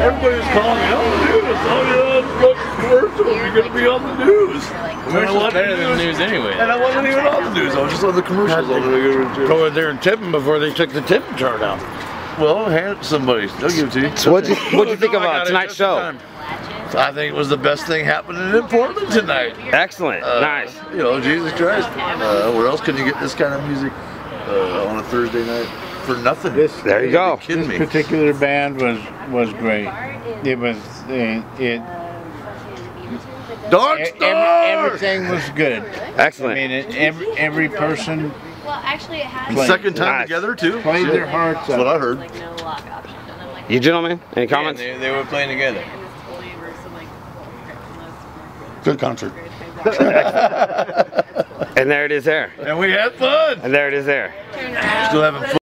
Everybody's calling me, oh, the news, oh, yeah, it's got commercial, you're going to be on the news. Commercial's better than the news anyway. And I wasn't even on the news, I was just on the commercials. Go in there and tip them before they took the tip chart out. Well, hand it to somebody, they'll give it to you. So what do you think about tonight's show? I think it was the best thing happening in Portland tonight. Excellent, nice. You know, Jesus Christ, where else can you get this kind of music on a Thursday night? For nothing. There you go. This particular band was great. It was everything was good. Excellent. I mean, every person. Well, actually, it has. Second time together too. Played their hearts. That's what I heard. You gentlemen, any comments? Yeah, they were playing together. Good concert. And there it is there. And we had fun. And there it is there. Still having fun.